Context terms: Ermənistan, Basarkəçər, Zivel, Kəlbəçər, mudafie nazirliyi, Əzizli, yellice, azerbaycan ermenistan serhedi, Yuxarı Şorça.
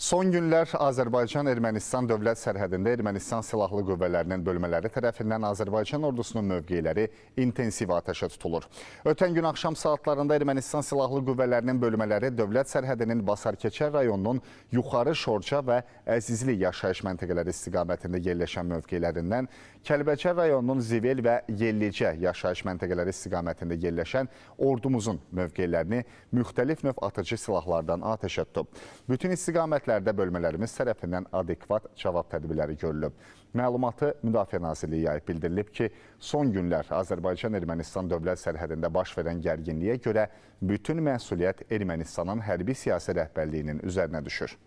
Son günlər Azərbaycan-Ermənistan dövlət sərhədində Ermənistan silahlı qüvvələrinin bölmələri tərəfindən Azərbaycan ordusunun mövqeləri intensiv atəşə tutulur. Ötən gün axşam saatlarında Ermənistan silahlı qüvvələrinin bölmələri dövlət sərhədinin Basarkəçər rayonunun Yuxarı Şorça və Əzizli yaşayış məntəqələri istiqamətində yerləşən mövqelərindən, Kəlbəçər rayonunun Zivel və Yellicə yaşayış məntəqələri istiqamətində yerləşən ordumuzun mövqelərini müxtəlif növ atıcı silahlardan atəşə tutub. Bütün istiqamətlər bölmələrimiz tərəfindən adekvat cavab tədbirləri görülüb. Məlumatı Müdafiə Nazirliyi yayıb. Bildirilib ki, son günlər Azərbaycan-Ermənistan dövlət sərhədində baş verən gərginliyə görə bütün məsuliyyət Ermənistanın hərbi siyasi rəhbərliyinin üzərinə düşür.